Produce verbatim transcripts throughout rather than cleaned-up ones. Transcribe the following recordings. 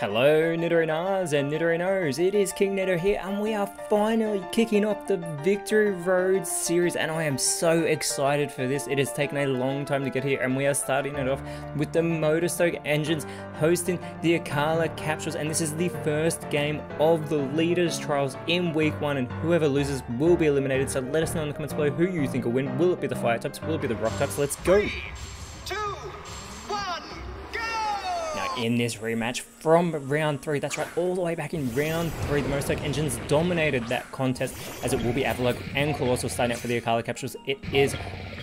Hello Nidorinars and Nidorinos, it is King Nido here and we are finally kicking off the Victory Road Series and I am so excited for this. It has taken a long time to get here and we are starting it off with the Motostoke Engines hosting the Akala Capsules, and this is the first game of the Leaders Trials in week one, and whoever loses will be eliminated. So let us know in the comments below who you think will win. Will it be the Fire Tops? Will it be the Rock Tops? Let's go! Three, two, in this rematch from round three, that's right, all the way back in round three, the Motostoke Engines dominated that contest, as it will be Avalugg and Colossal starting out for the Akala Capsules. It is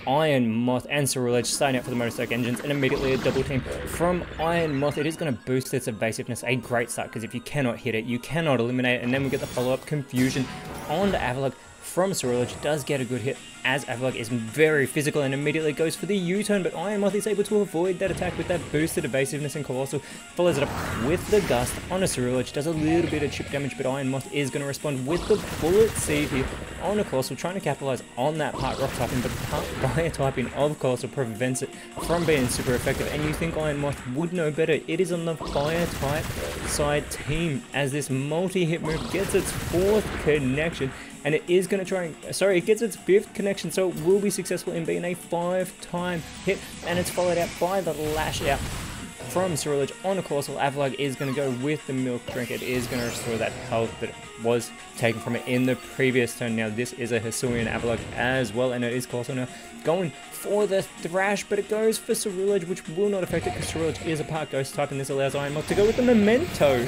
Iron Moth and Ceruledge starting out for the Motostoke Engines, and immediately a double team from Iron Moth. It is going to boost its evasiveness, a great start, because if you cannot hit it, you cannot eliminate it. And then we get the follow-up Confusion on the Avalugg from Ceruledge. Does get a good hit as Avalugg is very physical and immediately goes for the U-turn, but Iron Moth is able to avoid that attack with that boosted evasiveness, and Colossal follows it up with the Gust on a Ceruledge, does a little bit of chip damage, but Iron Moth is going to respond with the Bullet Seed here on a Colossal, trying to capitalize on that part rock typing, but the part fire typing of Colossal prevents it from being super effective, and you think Iron Moth would know better. It is on the fire type side team as this multi-hit move gets its fourth connection, and it is going to try and, sorry, it gets its fifth connection, so it will be successful in being a five-time hit, and it's followed out by the lash out from Ceruledge on a Colossal. Avalugg is going to go with the Milk Drink. It is going to restore that health that was taken from it in the previous turn. Now this is a Hisuian Avalugg as well, and it is Colossal now going for the Thrash, but it goes for Ceruledge, which will not affect it because Ceruledge is a part ghost type, and this allows Iron Moth to go with the Memento.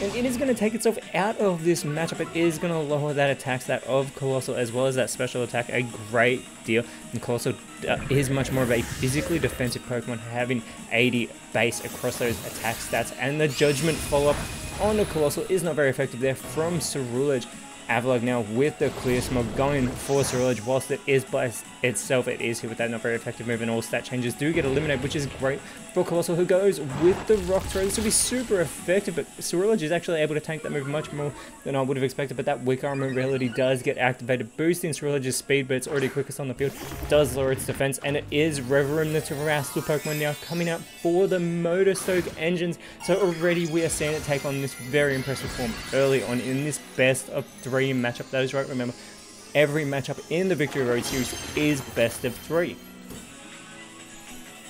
And it is going to take itself out of this matchup. It is going to lower that attack stat of Colossal as well as that special attack a great deal. And Colossal uh, is much more of a physically defensive Pokemon, having eighty base across those attack stats. And the Judgment follow-up on the Colossal is not very effective there from Ceruledge. Avalugg now with the Clear Smog going for Ceruledge. Whilst it is by itself, it is here with that not very effective move, and all stat changes do get eliminated, which is great for Colossal, who goes with the Rock Throw. This will be super effective, but Ceruledge is actually able to tank that move much more than I would have expected, but that weak arm mobility does get activated, boosting Ceruledge's speed, but it's already quickest on the field, does lower its defense, and it is Revavroom, the Terrastal Pokemon, now coming out for the Motostoke Engines. So already we are seeing it take on this very impressive form early on in this best of three matchup. That is right, remember, every matchup in the Victory Road Series is best of three.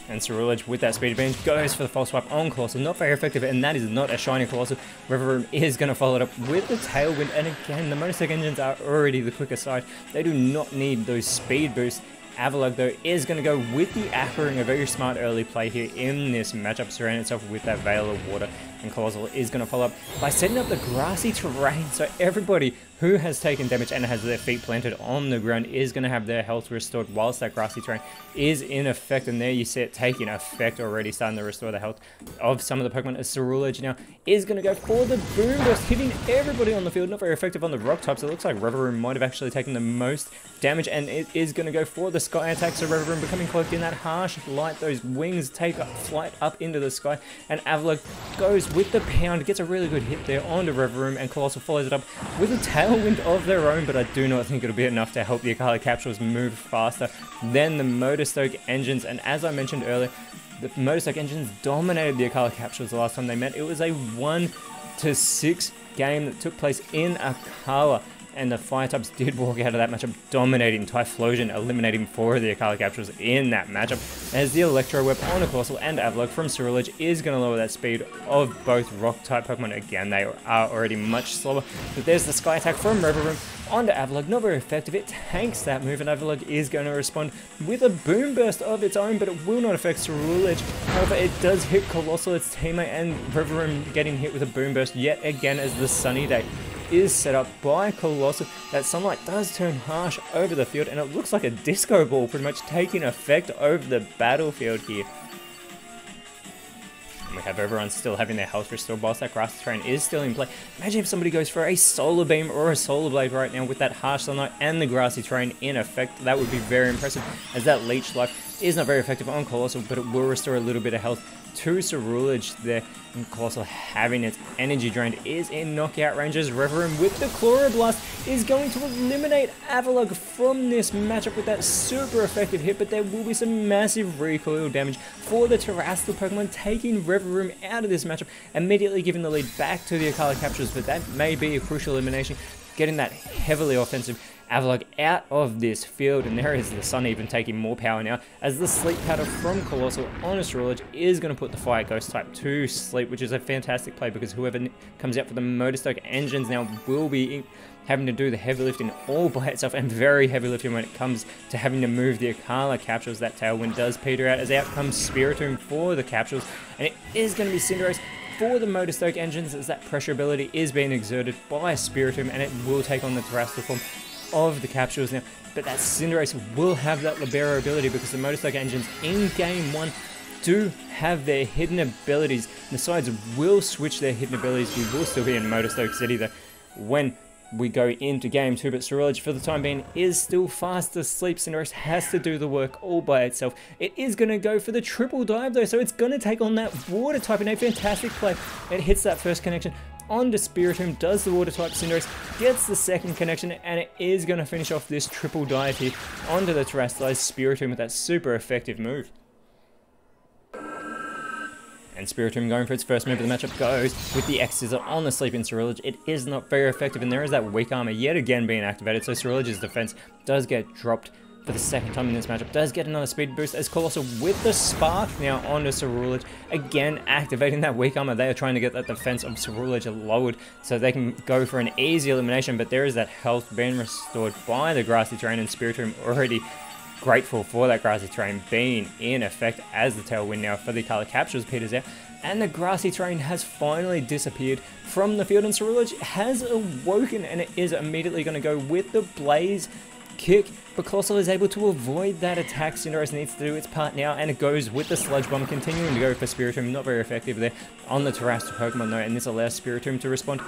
And Ceruledge with that speed advantage goes for the false swipe on Colossal, not very effective, and that is not a shiny Colossal. Revavroom is going to follow it up with the Tailwind, and again the Motostoke Engines are already the quicker side, they do not need those speed boosts. Avalugg though is going to go with the Aquaring, a very smart early play here in this matchup, surrounding itself with that Veil of Water, and Colossal is going to follow up by setting up the Grassy Terrain, so everybody who has taken damage and has their feet planted on the ground is going to have their health restored whilst that Grassy Terrain is in effect, and there you see it taking effect already, starting to restore the health of some of the Pokemon. Ceruledge now is going to go for the Boom Burst, hitting everybody on the field, not very effective on the Rock Types. It looks like Revavroom might have actually taken the most damage, and it is going to go for the Sky Attack, so Revavroom becoming cloaked in that harsh light, those wings take a flight up into the sky, and Avalugg goes with the Pound, gets a really good hit there onto Revavroom, and Colossal follows it up with a Tailwind of their own, but I do not think it'll be enough to help the Akala Capsules move faster than the Motostoke Engines. And as I mentioned earlier, the Motostoke Engines dominated the Akala Capsules the last time they met. It was a one to six game that took place in Akala, and the Fire Types did walk out of that matchup dominating Typhlosion, eliminating four of the Akala Capsules in that matchup, as the Electro Whip on a Colossal and Avalugg from Ceruledge is going to lower that speed of both Rock-type Pokemon. Again, they are already much slower, but there's the Sky Attack from Revavroom onto Avalugg, not very effective. It tanks that move, and Avalugg is going to respond with a Boom Burst of its own, but it will not affect Ceruledge. However, it does hit Colossal, its teammate, and Revavroom getting hit with a Boom Burst yet again as the Sunny Day is set up by Colossal. That sunlight does turn harsh over the field, and it looks like a disco ball pretty much taking effect over the battlefield here. And we have everyone still having their health restored whilst that Grass Terrain is still in play. Imagine if somebody goes for a Solar Beam or a Solar Blade right now with that harsh sunlight and the Grassy Terrain in effect. That would be very impressive, as that Leech Life is not very effective on Colossal, but it will restore a little bit of health to Ceruledge there. And Colossal, having its energy drained, is in knockout ranges. Revavroom with the Chloroblast is going to eliminate Avalugg from this matchup with that super effective hit, but there will be some massive recoil damage for the Terrestrial Pokemon, taking Revavroom out of this matchup, immediately giving the lead back to the Akala Capsules. But that may be a crucial elimination, getting that heavily offensive Avalugg out of this field. And there is the Sun even taking more power now, as the Sleep Powder from Colossal on a Ceruledge is going to put the Fire Ghost type to sleep, which is a fantastic play, because whoever comes out for the Motostoke Engines now will be having to do the heavy lifting all by itself, and very heavy lifting when it comes to having to move the Akala Capsules. That Tailwind does peter out, as out comes Spiritomb for the Capsules, and it is going to be Cinderace for the Motostoke Engines, as that pressure ability is being exerted by Spiritomb, and it will take on the Terrestrial form of the Capsules now. But that Cinderace will have that Libero ability, because the Motostoke Engines in game one do have their hidden abilities. The sides will switch their hidden abilities. We will still be in Motostoke City though when we go into game two, but Ceruledge for the time being is still fast asleep. Cinderace has to do the work all by itself. It is going to go for the triple dive though, so it's going to take on that water type in a fantastic play. It hits that first connection onto Spiritomb, does the water type. Cinderace gets the second connection, and it is going to finish off this triple dive here onto the Terrestrialized Spiritomb with that super effective move. And Spiritomb going for its first move of the matchup goes with the X-Scissor on the Sleeping Ceruledge. It is not very effective, and there is that weak armor yet again being activated, so Cerulidge's defense does get dropped for the second time in this matchup. Does get another speed boost as Colossal with the Spark now onto Ceruledge, again activating that weak armor. They are trying to get that defense of Ceruledge lowered so they can go for an easy elimination, but there is that health being restored by the grassy terrain, and Spiritomb already grateful for that grassy terrain being in effect, as the Tailwind now for the Akala Capsules peters out, and the grassy terrain has finally disappeared from the field, and Ceruledge has awoken, and it is immediately going to go with the Blaze Kick, but Colossal is able to avoid that attack. Cinderace needs to do its part now, and it goes with the Sludge Bomb, continuing to go for Spiritomb. Not very effective there on the Terrestrial Pokemon though, and this allows Spiritomb to respond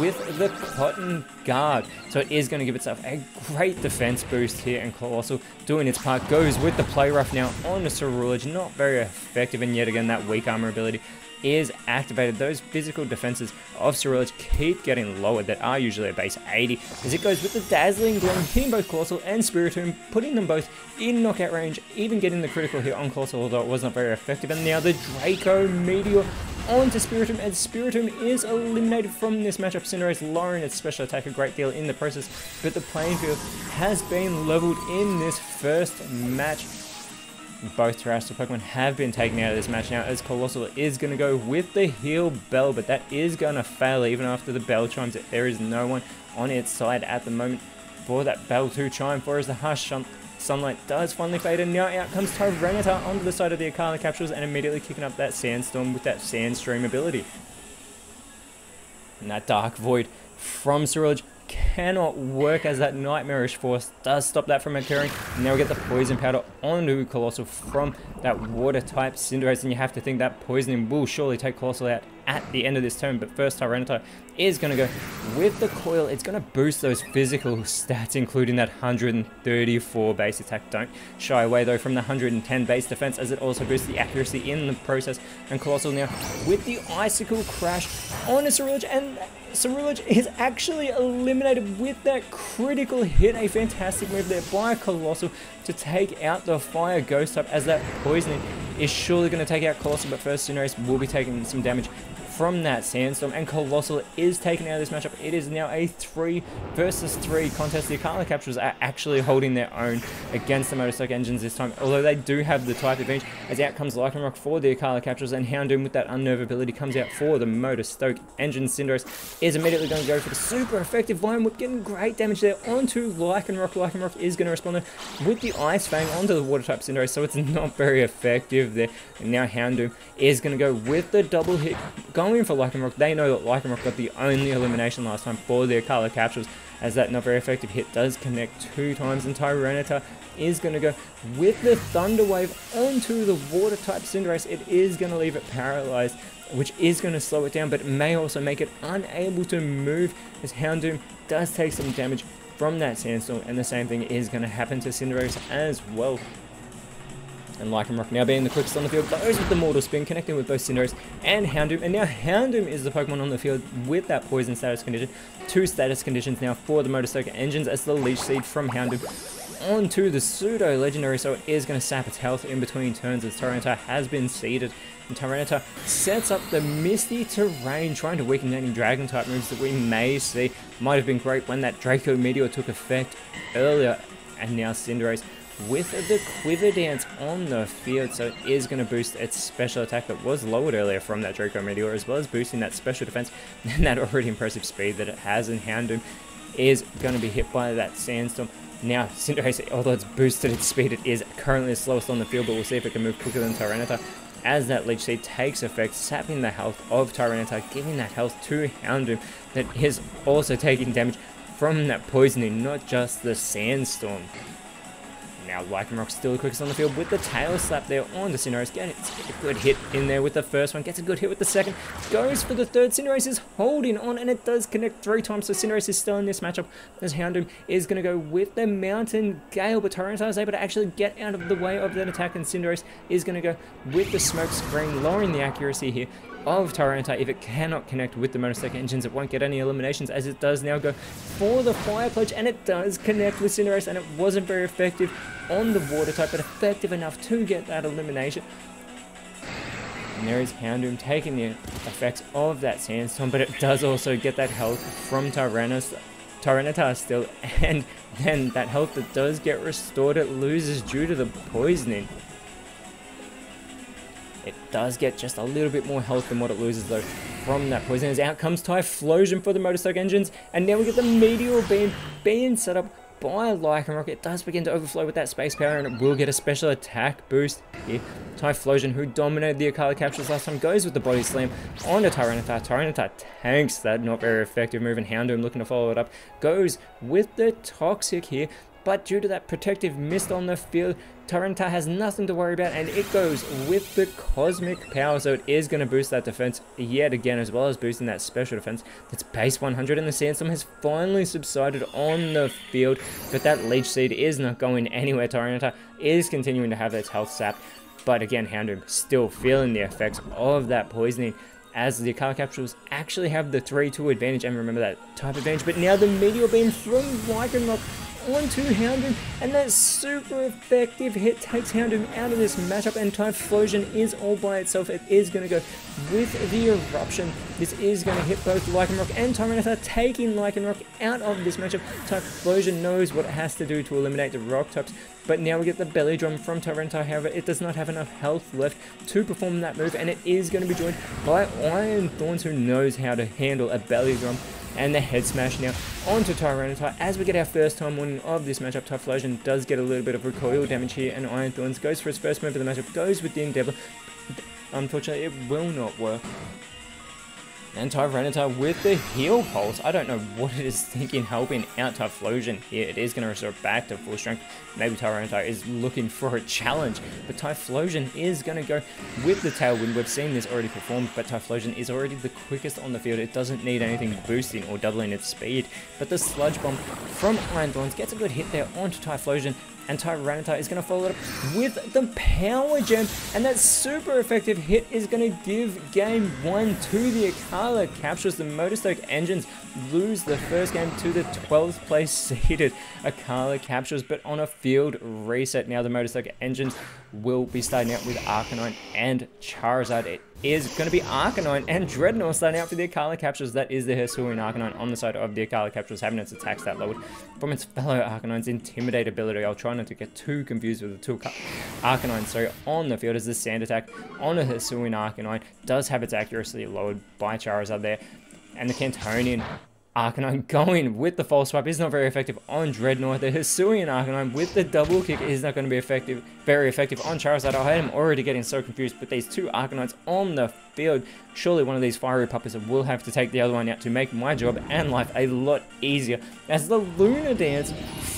with the Cotton Guard, so it is going to give itself a great defense boost here, and Colossal doing its part goes with the Play Rough now on the Ceruledge. Not very effective, and yet again that weak armor ability is activated. Those physical defenses of Ceruledge keep getting lowered, that are usually a base eighty, as it goes with the Dazzling Gleam, hitting both Colossal and Spiritomb, putting them both in knockout range, even getting the critical hit on Colossal, although it was not very effective. And now the Draco Meteor onto Spiritomb, and Spiritomb is eliminated from this matchup. Cinderace lowering its special attack a great deal in the process, but the playing field has been leveled in this first match. Both Terrestrial Pokemon have been taken out of this match now, as Colossal is going to go with the Heal Bell, but that is going to fail even after the bell chimes. There is no one on its side at the moment for that bell to chime for, as the harsh sunlight does finally fade, and now out comes Tyranitar onto the side of the Akala Capsules, and immediately kicking up that Sandstorm with that Sandstream ability. And that Dark Void from Ceruledge cannot work, as that Nightmarish Force does stop that from occurring. And now we get the Poison Powder onto Colossal from that Water type Cinderace, and you have to think that poisoning will surely take Colossal out at the end of this turn. But first, Tyranitar is going to go with the Coil. It's going to boost those physical stats, including that one hundred thirty-four base attack. Don't shy away though from the one hundred ten base defense, as it also boosts the accuracy in the process. And Colossal now with the Icicle Crash on a Ceruledge, and Ceruledge is actually eliminated with that critical hit. A fantastic move there by Colossal to take out the Fire Ghost type, as that poisoning is surely going to take out Colossal. But first, Cinderace will be taking some damage from that Sandstorm, and Colossal is taken out of this matchup. It is now a three versus three contest. The Akala Capsules are actually holding their own against the Motostoke Engines this time, although they do have the type advantage, as out comes Lycanroc for the Akala Capsules, and Houndoom with that Unnerve ability comes out for the Motostoke Engines. Cinderace is immediately going to go for the super effective Vine Whip, getting great damage there onto Lycanroc. Lycanroc is going to respond with the Ice Fang onto the Water type Cinderace, so it's not very effective there. And now Houndoom is going to go with the double hit, going for Lycanroc. They know that Lycanroc got the only elimination last time for their Akala Capsules, as that not very effective hit does connect two times, and Tyranitar is going to go with the Thunder Wave onto the Water type Cinderace. It is going to leave it paralyzed, which is going to slow it down, but it may also make it unable to move, as Houndoom does take some damage from that Sandstorm, and the same thing is going to happen to Cinderace as well. and Lycanroc now being the quickest on the field, goes with the Mortal Spin, connecting with both Cinderace and Houndoom, and now Houndoom is the Pokemon on the field with that poison status condition. Two status conditions now for the Motostoke Engines as the Leech Seed from Houndoom onto the pseudo legendary, so it is going to sap its health in between turns as Tyranitar has been seeded. And Tyranitar sets up the Misty Terrain, trying to weaken any dragon type moves that we may see. Might have been great when that Draco Meteor took effect earlier, and now Cinderace with the Quiver Dance on the field, so it is going to boost its special attack that was lowered earlier from that Draco Meteor, as well as boosting that special defense and that already impressive speed that it has. And Houndoom is going to be hit by that Sandstorm. Now, Cinderace, although it's boosted its speed, it is currently the slowest on the field, but we'll see if it can move quicker than Tyranitar as that Leech Seed takes effect, sapping the health of Tyranitar, giving that health to Houndoom that is also taking damage from that poisoning, not just the Sandstorm. Now, Lycanroc still the quickest on the field with the Tail Slap there on the Cinderace. Gets a good hit in there with the first one, gets a good hit with the second, goes for the third. Cinderace is holding on, and it does connect three times, so Cinderace is still in this matchup, as Houndoom is going to go with the Mountain Gale, but Tyranitar is able to actually get out of the way of that attack, and Cinderace is going to go with the Smoke Screen, lowering the accuracy here of Tyranitar. If it cannot connect with the Motostoke Engines, it won't get any eliminations, as it does now go for the Fire Pledge, and it does connect with Cinderace, and it wasn't very effective on the water type, but effective enough to get that elimination. And there is Houndoom taking the effects of that Sandstorm, but it does also get that health from Tyranitar, Tyranitar still, and then that health that does get restored, it loses due to the poisoning. It does get just a little bit more health than what it loses, though, from that poison. As out comes Typhlosion for the Motostoke Engines, and now we get the Meteor Beam being set up by Lycanroc. It does begin to overflow with that Space Power, and it will get a special attack boost here. Typhlosion, who dominated the Akala Capsules last time, goes with the Body Slam onto Tyranitar. Tyranitar tanks that not very effective move, and Houndoom, looking to follow it up, goes with the Toxic here. But due to that protective mist on the field, Tyranitar has nothing to worry about, and it goes with the Cosmic Power, so it is going to boost that defense yet again, as well as boosting that special defense. That's base one hundred, and the Sandstorm has finally subsided on the field, but that Leech Seed is not going anywhere. Tyranitar is continuing to have its health sapped, but again, Houndoom still feeling the effects of that poisoning, as the Akala Capsules actually have the three two advantage, and remember that type advantage. But now the Meteor Beam from Lycanroc onto Houndoom, and that super effective hit takes Houndoom out of this matchup, and Typhlosion is all by itself. It is going to go with the Eruption. This is going to hit both Lycanroc and Tyranitar, taking Lycanroc out of this matchup. Typhlosion knows what it has to do to eliminate the Rock Tops, but now we get the Belly Drum from Tyranitar. However, it does not have enough health left to perform that move, and it is going to be joined by Iron Thorns, who knows how to handle a Belly Drum, and the Head Smash now onto Tyranitar. As we get our first time winning of this matchup, Typhlosion does get a little bit of recoil damage here, and Iron Thorns goes for its first move of the matchup, goes with the Endeavor. Unfortunately, it will not work. And Tyranitar with the Heal Pulse. I don't know what it is thinking, helping out Typhlosion here. It is going to restore back to full strength. Maybe Tyranitar is looking for a challenge, but Typhlosion is going to go with the Tailwind. We've seen this already performed, but Typhlosion is already the quickest on the field. It doesn't need anything boosting or doubling its speed. But the Sludge Bomb from Iron Thorns gets a good hit there onto Typhlosion, and Tyranitar is going to follow it up with the Power Gem, and that super effective hit is going to give game one to the Akala Capsules. The Motostoke Engines lose the first game to the twelfth place seeded Akala Capsules, but on a field reset now, the Motostoke Engines will be starting out with Arcanine and Charizard. It is going to be Arcanine and Dreadnought starting out for the Akala Capsules. That is the Hisuian Arcanine on the side of the Akala Capsules, having its attacks that lowered from its fellow Arcanine's Intimidate ability. I'll try not to get too confused with the two Arcanines. So on the field is the Sand Attack on a Hisuian Arcanine. Does have its accuracy lowered by Charizard there. And the Kantonian Arcanine going with the False Swipe is not very effective on Dreadnought. The Hisuian Arcanine with the Double Kick is not going to be effective, very effective on Charizard. I am already getting so confused with these two Arcanines on the field. Surely one of these fiery puppies will have to take the other one out to make my job and life a lot easier. As the Lunar Dance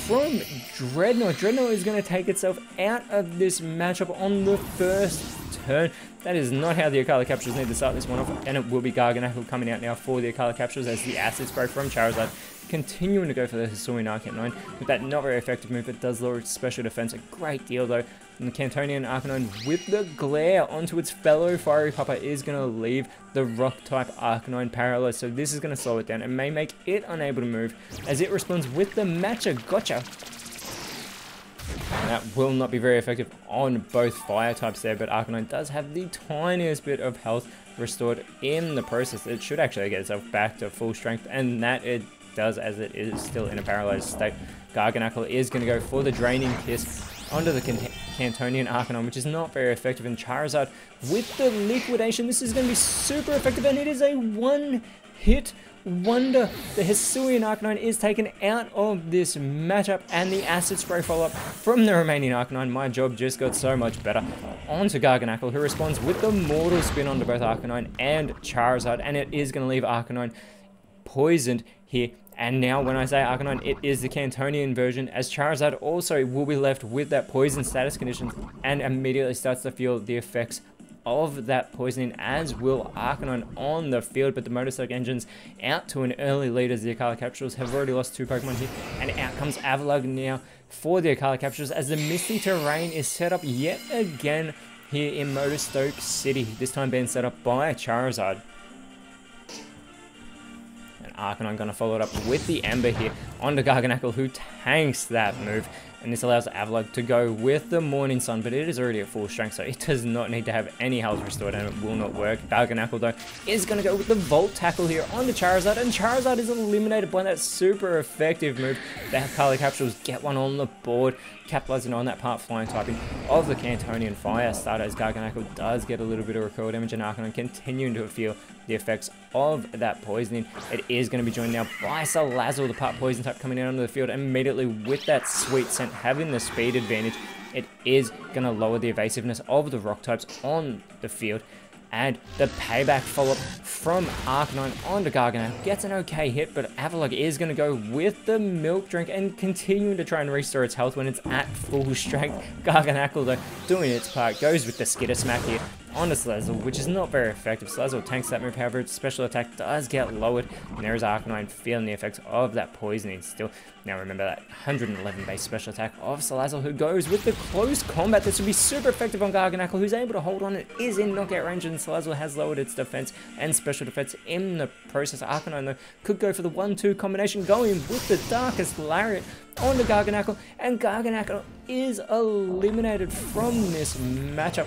from Dreadnought. Dreadnought is going to take itself out of this matchup on the first turn. That is not how the Akala Capsules need to start this one off, and it will be Garganacl coming out now for the Akala Capsules as the Acid Spray from Charizard continuing to go for the Hisuian Arcanine with that not very effective move. It does lower its special defense a great deal though, And the Kantonian Arcanine with the Glare onto its fellow Fiery Pupper is going to leave the Rock-type Arcanine paralyzed, so this is going to slow it down and may make it unable to move as it responds with the Matcha Gotcha. And that will not be very effective on both Fire types there, but Arcanine does have the tiniest bit of health restored in the process. It should actually get itself back to full strength, and that it does as it is still in a paralyzed state. Garganacl is going to go for the Draining Kiss onto the Kantonian Arcanine, which is not very effective, and Charizard with the Liquidation. This is going to be super effective, and it is a one-hit wonder. The Hisuian Arcanine is taken out of this matchup, and the Acid Spray follow-up from the remaining Arcanine. My job just got so much better. Onto Garganacl, who responds with the Mortal Spin onto both Arcanine and Charizard, and it is going to leave Arcanine poisoned here. And now when I say Arcanine, it is the Kantonian version, as Charizard also will be left with that poison status condition and immediately starts to feel the effects of that poisoning, as will Arcanine on the field. But the Motostoke Engines out to an early lead as the Akala Capsules have already lost two Pokemon here, and out comes Avalugg now for the Akala Capsules as the Misty Terrain is set up yet again here in Motostoke City, this time being set up by Charizard. Arcanine going to follow it up with the Ember here onto Garganacl, who tanks that move, and this allows Avalugg to go with the Morning Sun, but it is already at full strength, so it does not need to have any health restored, and it will not work. Garganacl, though, is going to go with the Volt Tackle here onto Charizard, and Charizard is eliminated by that super effective move. The Akala Capsules get one on the board, capitalizing on that part flying typing of the Kantonian Fire starter, as Garganacl does get a little bit of recoil damage, and Arcanine continuing to feel the effects of that poisoning. It is going to be joined now by Salazzle, the part poison type, coming out onto the field immediately with that sweet scent, having the speed advantage. It is going to lower the evasiveness of the rock types on the field, and the payback follow-up from Arcanine onto Garganacl gets an okay hit, but Avalugg is going to go with the Milk Drink and continuing to try and restore its health when it's at full strength. Garganacl, though, doing its part, goes with the Skitter Smack here onto Salazzle, which is not very effective. Salazzle tanks that move, however, its special attack does get lowered, and there is Arcanine feeling the effects of that poisoning still. Now remember that one hundred eleven base special attack of Salazzle, who goes with the Close Combat. This will be super effective on Garganacl, who's able to hold on and is in knockout range, and Salazzle has lowered its defense and special defense in the process. Arcanine, though, could go for the one two combination, going with the Darkest Lariat onto Garganacl, and Garganacl is eliminated from this matchup.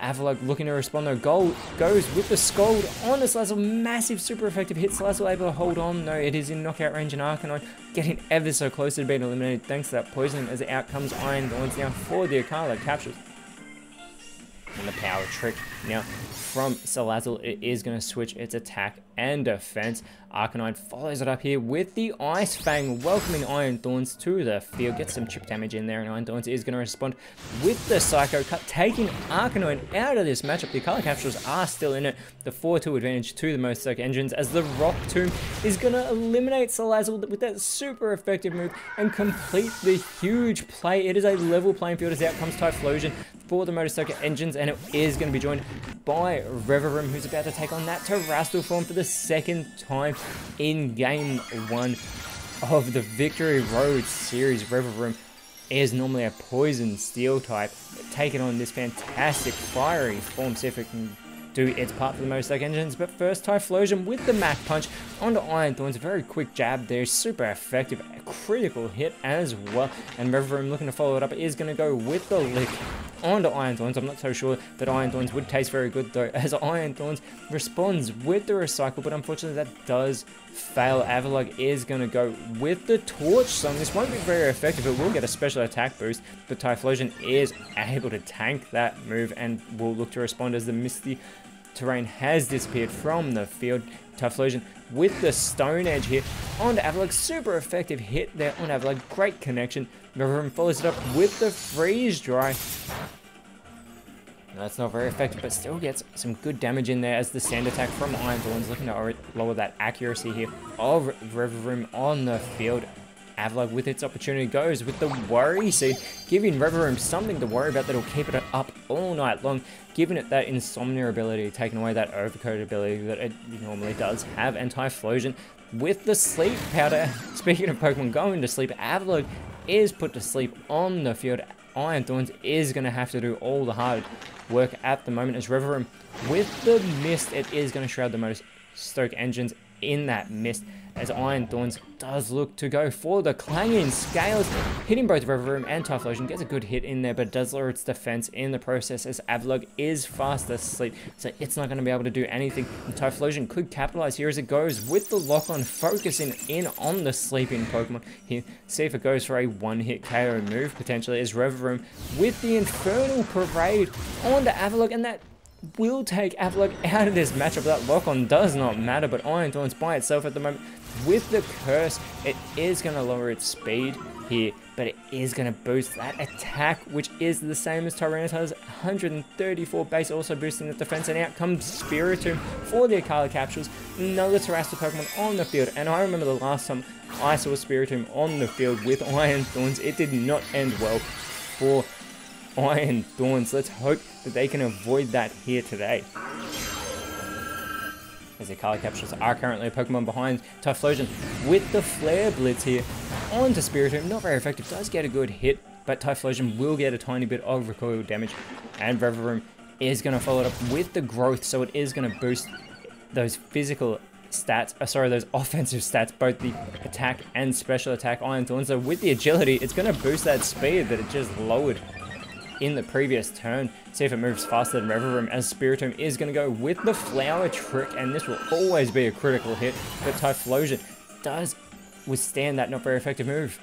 Avalugg looking to respond, though. Gold goes with the Scald on the Salazzle. Massive, super effective hit. Salazzle able to hold on, though. It is in knockout range, and Arcanine getting ever so close to being eliminated thanks to that poison, as out comes Iron Thorns now for the Akala Capsules. And the Power Trick now from Salazzle. It is going to switch its attack and defense. Arcanine follows it up here with the Ice Fang, welcoming Iron Thorns to the field. Gets some chip damage in there, and Iron Thorns is going to respond with the Psycho Cut, taking Arcanine out of this matchup. The Akala Capsules are still in it. The four two advantage to the Motostoke Engines, as the Rock Tomb is going to eliminate Salazzle with that super effective move and complete the huge play. It is a level playing field, as out comes Typhlosion for the Motostoke Engines, and it is going to be joined by Revavroom, who's about to take on that Terrastal form for the second time in game one of the Victory Road Series. Revavroom is normally a poison steel type, but taking on this fantastic fiery form, see if it can do its part for the Motostoke Engines. But first, Typhlosion with the Mac Punch onto Iron Thorns. Very quick jab there, super effective, a critical hit as well. And Revavroom looking to follow it up is going to go with the Lick onto Iron Thorns. I'm not so sure that Iron Thorns would taste very good, though, as Iron Thorns responds with the Recycle, but unfortunately that does fail. Avalugg is going to go with the Torch Song. This won't be very effective. It will get a special attack boost, but Typhlosion is able to tank that move and will look to respond as the Misty Terrain has disappeared from the field. Typhlosion with the Stone Edge here onto Avalugg. Super effective hit there on Avalugg. Great connection. Revavroom follows it up with the Freeze Dry. No, that's not very effective, but still gets some good damage in there as the Sand Attack from Iron Thorns looking to lower that accuracy here of Revavroom on the field. Avalugg with its opportunity goes with the Worry Seed, giving Revavroom something to worry about that'll keep it up all night long, giving it that Insomnia ability, taking away that Overcoat ability that it normally does have. And Typhlosion with the Sleep Powder. Speaking of Pokemon going to sleep, Avalugg is put to sleep on the field Iron Thorns is going to have to do all the hard work at the moment, as Revavroom with the Mist, it is going to shroud the Motostoke Engines in that Mist, as Iron Thorns does look to go for the Clanging Scales, hitting both Revavroom and Typhlosion. Gets a good hit in there, but does lower its defense in the process, as Avalugg is fast asleep, so it's not going to be able to do anything. And Typhlosion could capitalize here as it goes with the lock-on, focusing in on the sleeping Pokemon here. See if it goes for a one-hit K O move, potentially, as Revavroom with the Infernal Parade onto Avalugg, and that will take Avalugg out of this matchup. That lock-on does not matter, but Iron Thorns by itself at the moment with the Curse, it is going to lower its speed here, but it is going to boost that attack, which is the same as Tyranitar's one hundred thirty-four base, also boosting the defense, and out comes Spiritomb for the Akala Capsules, another Terrastal Pokemon on the field. And I remember the last time I saw Spiritomb on the field with Iron Thorns, it did not end well for Iron Thorns. Let's hope that they can avoid that here today, as the Akala Capsules are currently a Pokemon behind Typhlosion with the Flare Blitz here onto Spiritomb. Not very effective, does get a good hit, but Typhlosion will get a tiny bit of recoil damage, and Revavroom is going to follow it up with the Growth, so it is going to boost those physical stats, uh, sorry, those offensive stats, both the attack and special attack. Iron Thorns, though, with the agility, it's going to boost that speed that it just lowered in the previous turn. See if it moves faster than Revavroom, as Spiritomb is going to go with the Flower Trick, and this will always be a critical hit, but Typhlosion does withstand that not very effective move.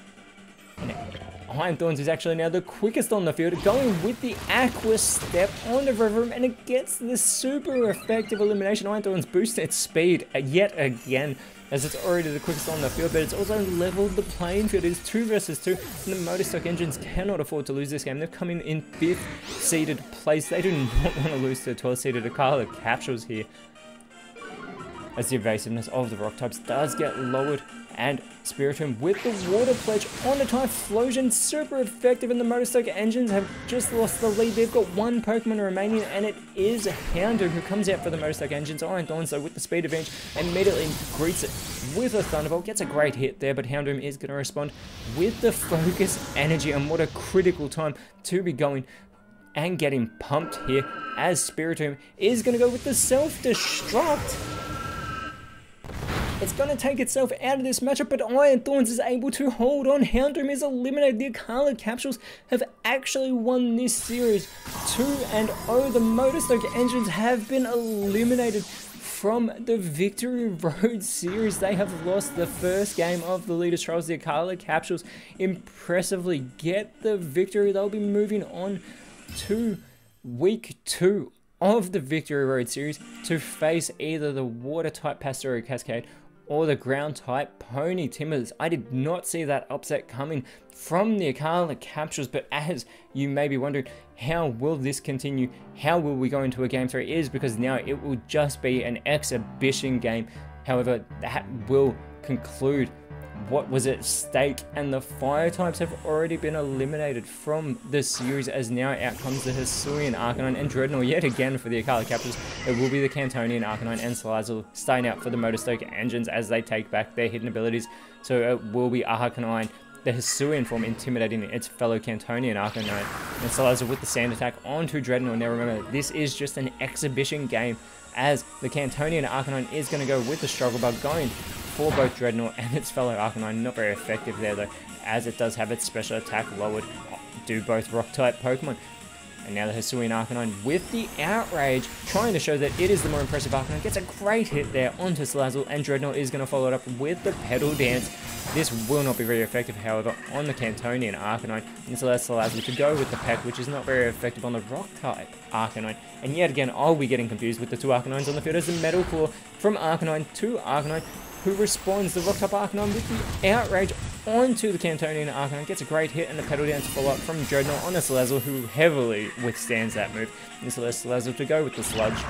And Iron Thorns is actually now the quickest on the field, going with the Aqua Step onto Revavroom, and it gets this super effective elimination. Iron Thorns boosts its speed yet again, as it's already the quickest on the field, but it's also leveled the playing field. It is two versus two, and the Motostoke Engines cannot afford to lose this game. They're coming in fifth seeded place. They do not want to lose to the twelfth seeded Akala Capsules here, as the evasiveness of the Rock Tops does get lowered, and Spiritomb with the Water Pledge on the Typhlosion, super effective, and the Motostoke Engines have just lost the lead. They've got one Pokemon remaining, and it is Houndoom who comes out for the Motostoke Engines. Iron Thorns, though, with the speed advantage, immediately greets it with a Thunderbolt, gets a great hit there, but Houndoom is going to respond with the Focus Energy, and what a critical time to be going and getting pumped here, as Spiritomb is going to go with the Self-Destruct. It's going to take itself out of this matchup, but Iron Thorns is able to hold on. Houndoom is eliminated. The Akala Capsules have actually won this series two and oh. The Motostoke Engines have been eliminated from the Victory Road Series. They have lost the first game of the Leaders Trials. The Akala Capsules impressively get the victory. They'll be moving on to week two of the Victory Road Series to face either the Water-type Pastoral Cascade or the Ground-type Pony Timbers. I did not see that upset coming from the Akala Capsules, but as you may be wondering, how will this continue? How will we go into a game three? It is because now it will just be an exhibition game. However, that will conclude what was at stake, and the Fire Types have already been eliminated from the series, as now out comes the Hisuian Arcanine and Dreadnought yet again for the Akala Capsules. It will be the Kantonian Arcanine and Salazzle starting out for the Motostoke Engines as they take back their hidden abilities. So it will be Arcanine, the Hisuian form, intimidating its fellow Kantonian Arcanine, and Salazzle with the Sand Attack onto Dreadnought. Now remember, this is just an exhibition game, as the Kantonian Arcanine is going to go with the Struggle Bug, going for both Dreadnought and its fellow Arcanine. Not very effective there though, as it does have its special attack lowered, do both Rock-type Pokemon. And now the Hisuian Arcanine with the Outrage, trying to show that it is the more impressive Arcanine. Gets a great hit there onto Salazzle, and Dreadnought is going to follow it up with the Pedal Dance. This will not be very effective, however, on the Kantonian Arcanine. And so that's Salazzle to go with the Peck, which is not very effective on the Rock-type Arcanine. And yet again, I'll be getting confused with the two Arcanines on the field, as the Metal Claw from Arcanine to Arcanine, who responds the Rock Top Arcanine with the Outrage onto the Kantonian Arcanine. Gets a great hit, and the Pedal Dance follow-up from Dreadnought on a Salazzle, who heavily withstands that move. And so there's Salazzle to go with the Sludge.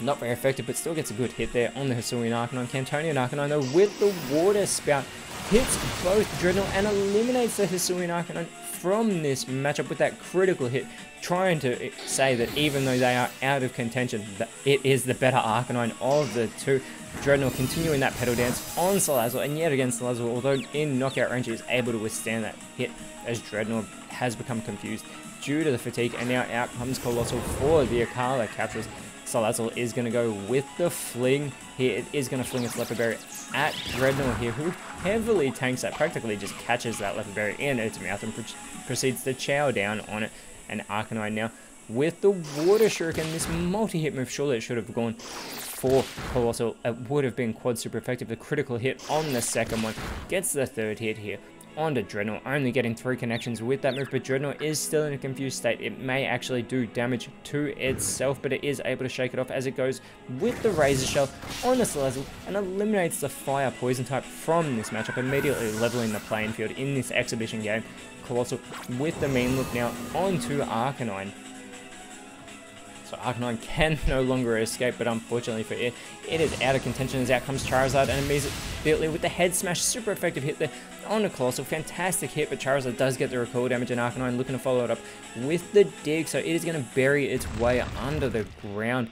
Not very effective, but still gets a good hit there on the Hisuian Arcanine. Kantonian Arcanine, though, with the Water Spout, hits both Dreadnought and eliminates the Hisuian Arcanine from this matchup with that critical hit, trying to say that even though they are out of contention, that it is the better Arcanine of the two. Dreadnought continuing that pedal dance on Salazzle, and yet again Salazzle, although in knockout range, is able to withstand that hit as Dreadnought has become confused due to the fatigue, and now out comes Colossal for the Akala Capsules. Salazzle is going to go with the fling here. It is going to fling its Leopard Berry at Dreadnought here, who heavily tanks that, practically just catches that Leopard Berry in its mouth and proceeds to chow down on it. And Arcanine now with the Water Shuriken, this multi-hit move, surely it should have gone for Colossal. It would have been quad super effective. The critical hit on the second one gets the third hit here onto Dreadnought, only getting three connections with that move, but Dreadnought is still in a confused state. It may actually do damage to itself, but it is able to shake it off as it goes with the Razor Shell on the Salazzle and eliminates the Fire Poison type from this matchup, immediately leveling the playing field in this exhibition game. Colossal with the mean look now onto Arcanine. So Arcanine can no longer escape, but unfortunately for it, it is out of contention as out comes Charizard, and immediately with the Head Smash, super effective hit there on a Colossal. Fantastic hit, but Charizard does get the recoil damage, and Arcanine looking to follow it up with the Dig, so it is going to bury its way under the ground.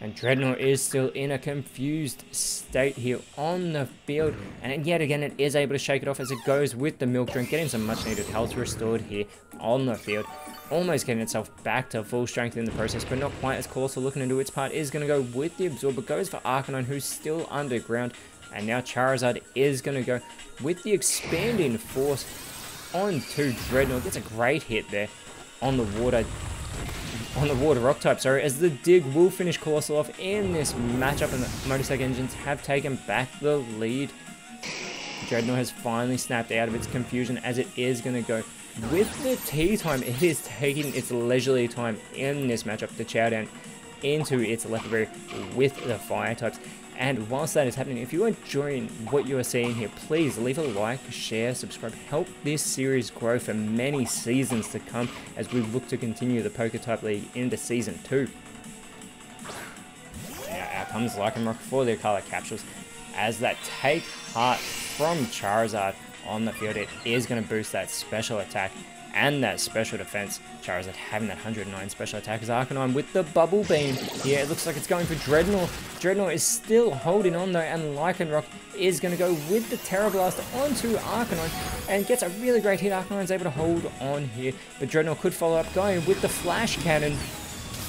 And Dreadnought is still in a confused state here on the field. And yet again, it is able to shake it off as it goes with the Milk Drink, getting some much needed health restored here on the field. Almost getting itself back to full strength in the process, but not quite, as Colossal looking into its part is going to go with the Absorb, but goes for Arcanine, who's still underground. And now Charizard is going to go with the Expanding Force onto Dreadnought. Gets a great hit there on the water. On the water rock type, sorry, as the Dig will finish Colossal off in this matchup, and the Motostoke Engines have taken back the lead. Dreadnought has finally snapped out of its confusion as it is going to go with the tea time. It is taking its leisurely time in this matchup to chow down into its Leopard with the Fire types. And whilst that is happening, if you are enjoying what you are seeing here, please leave a like, share, subscribe, help this series grow for many seasons to come as we look to continue the PokeType League into season two. Now out comes Lycanroc for the Akala Capsules as that Take Heart from Charizard on the field. It is going to boost that special attack and that special defense. Charizard having that one hundred nine special attack is Arcanine with the Bubble Beam. Yeah, it looks like it's going for Dreadnought. Dreadnought is still holding on though, and Lycanroc is going to go with the Terra Blast onto Arcanine and gets a really great hit. Arcanine's able to hold on here, but Dreadnought could follow up going with the Flash Cannon,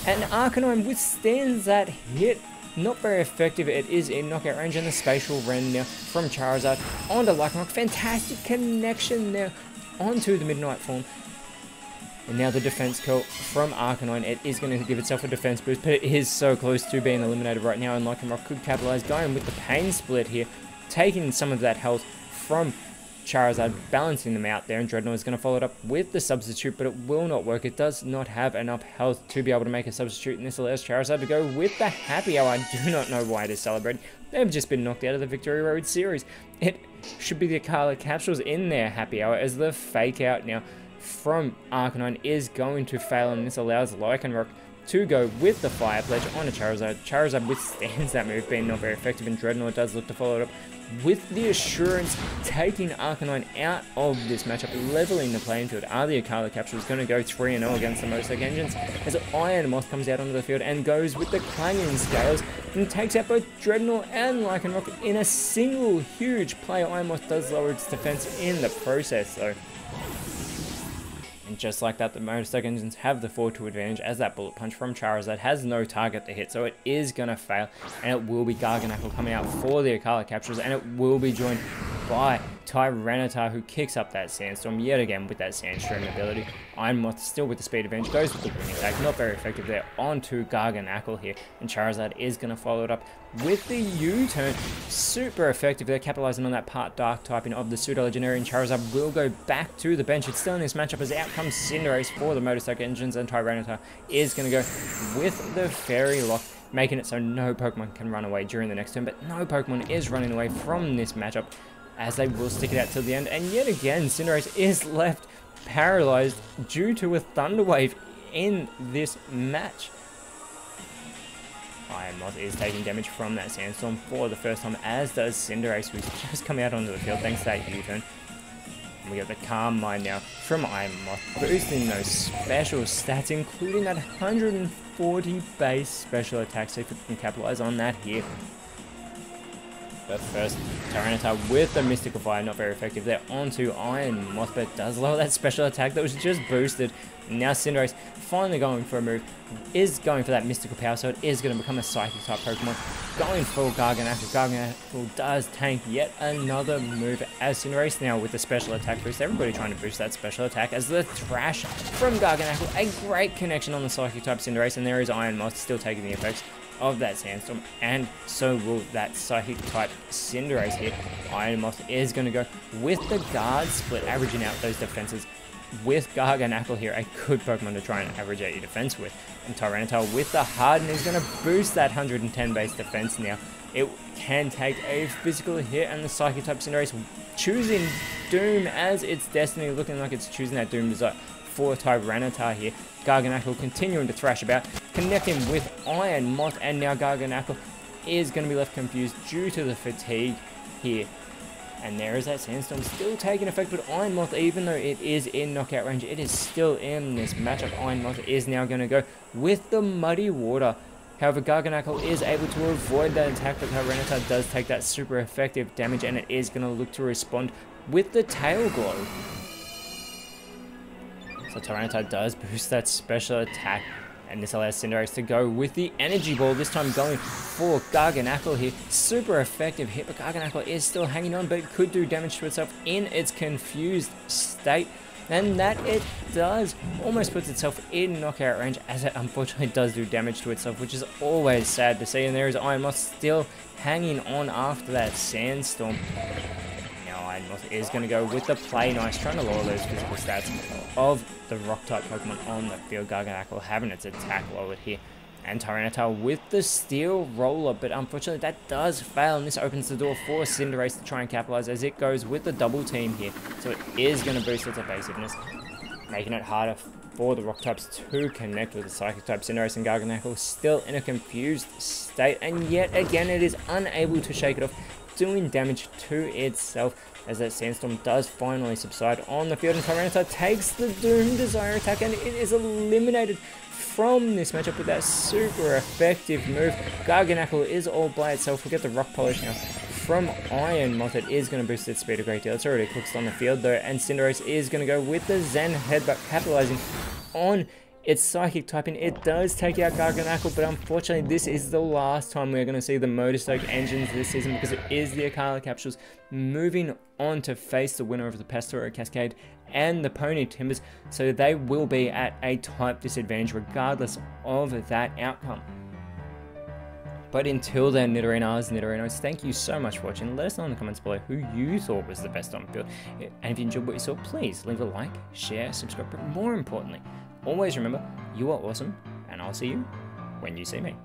and Arcanine withstands that hit. Not very effective. It is in knockout range, and the Spatial Rend now from Charizard onto Lycanroc. Fantastic connection there onto the Midnight form, and now the defense curl from Arcanine. It is going to give itself a defense boost, but it is so close to being eliminated right now, and Lycanroc could capitalize, going with the Pain Split here, taking some of that health from Charizard, balancing them out there. And Dreadnought is going to follow it up with the Substitute, but it will not work. It does not have enough health to be able to make a Substitute, and this allows Charizard to go with the Happy Hour. I do not know why it is celebrated. They've just been knocked out of the Victory Road Series. It should be the Akala Capsules in their Happy Hour, as the Fake Out now from Arcanine is going to fail, and this allows Lycanroc to go with the Fire Pledge on a Charizard. Charizard withstands that move, being not very effective, and Dreadnought does look to follow it up with the Assurance, taking Arcanine out of this matchup, leveling the playing field. Are the Akala Capsules going to go three and oh against the Motostoke Engines, as Iron Moth comes out onto the field and goes with the Clanging Scales and takes out both Dreadnought and Lycanroc in a single huge play. Iron Moth does lower its defense in the process though. And just like that, the Motostoke Engines have the four two advantage, as that Bullet Punch from Charizard has no target to hit, so it is going to fail, and it will be Garganacl coming out for the Akala Capsules, and it will be joined by Tyranitar, who kicks up that Sandstorm yet again with that Sandstorm ability. Iron Moth still with the speed advantage, goes with the Wing Attack, not very effective there, onto Garganacl here, and Charizard is going to follow it up with the U-turn. Super effective there, capitalizing on that part Dark typing of the Pseudo-Legendary, and Charizard will go back to the bench. It's still in this matchup as out comes Cinderace for the Motostoke Engines, and Tyranitar is going to go with the Fairy Lock, making it so no Pokemon can run away during the next turn, but no Pokemon is running away from this matchup, as they will stick it out till the end. And yet again, Cinderace is left paralyzed due to a Thunder Wave in this match. Iron Moth is taking damage from that Sandstorm for the first time, as does Cinderace, who's just come out onto the field thanks to that U-turn. And we got the Calm Mind now from Iron Moth, boosting those special stats, including that one hundred forty base special attack, so if we can capitalize on that here. But first, Tyranitar with the Mystical Fire, not very effective there, onto Iron Moth, but does lower that special attack that was just boosted. Now Cinderace finally going for a move, is going for that Mystical Power, so it is going to become a Psychic type Pokemon. Going for Garganacl, Garganacl does tank yet another move as Cinderace now with the special attack boost. Everybody trying to boost that special attack as the Thrash from Garganacl, a great connection on the Psychic type Cinderace, and there is Iron Moth still taking the effects of that Sandstorm, and so will that Psychic type Cinderace here. Iron Moth is going to go with the Guard Split, averaging out those defenses with Garganacl here, a good Pokemon to try and average out your defense with. And Tyranitar with the Harden is going to boost that one hundred ten base defense now. It can take a physical hit, and the Psychic type Cinderace choosing Doom as its destiny, looking like it's choosing that Doom Desire for Tyranitar here. Garganacl continuing to thrash about, connecting with Iron Moth, and now Garganacl is going to be left confused due to the fatigue here. And there is that Sandstorm still taking effect, but Iron Moth, even though it is in knockout range, it is still in this matchup. Iron Moth is now going to go with the Muddy Water. However, Garganacl is able to avoid that attack, but Tyranitar does take that super effective damage, and it is going to look to respond with the Tail Glow. So Tyranitar does boost that special attack, and this allows Cinderace to go with the Energy Ball, this time going for Garganacl here. Super effective hit, but Garganacl is still hanging on, but could do damage to itself in its confused state. And that it does, almost puts itself in knockout range, as it unfortunately does do damage to itself, which is always sad to see. And there is Iron Moth still hanging on after that Sandstorm. Iron Moth is going to go with the Play Nice, trying to lower those physical stats of the Rock-type Pokemon on the field. Garganacl having its attack lowered here. And Tyranitar with the Steel Roller, but unfortunately that does fail, and this opens the door for Cinderace to try and capitalize as it goes with the Double Team here. So it is going to boost its evasiveness, making it harder for the Rock-types to connect with the Psychic-type Cinderace, and Garganacl still in a confused state. And yet again, it is unable to shake it off, doing damage to itself as that Sandstorm does finally subside on the field. And Tyranitar takes the Doom Desire attack, and it is eliminated from this matchup with that super effective move. Garganacl is all by itself. We'll get the Rock Polish now from Iron Moth. It is going to boost its speed a great deal. It's already cooked on the field though, and Cinderace is going to go with the Zen Headbutt, capitalizing on its Psychic typing. It does take out Garganacl, but unfortunately this is the last time we're going to see the Motostoke Engines this season, because it is the Akala Capsules moving on to face the winner of the Pastoral Cascade and the Pony Timbers, so they will be at a type disadvantage regardless of that outcome. But until then, Nidorinas, Nidorinos, thank you so much for watching. Let us know in the comments below who you thought was the best on the field. And if you enjoyed what you saw, please leave a like, share, subscribe, but more importantly, always remember, you are awesome, and I'll see you when you see me.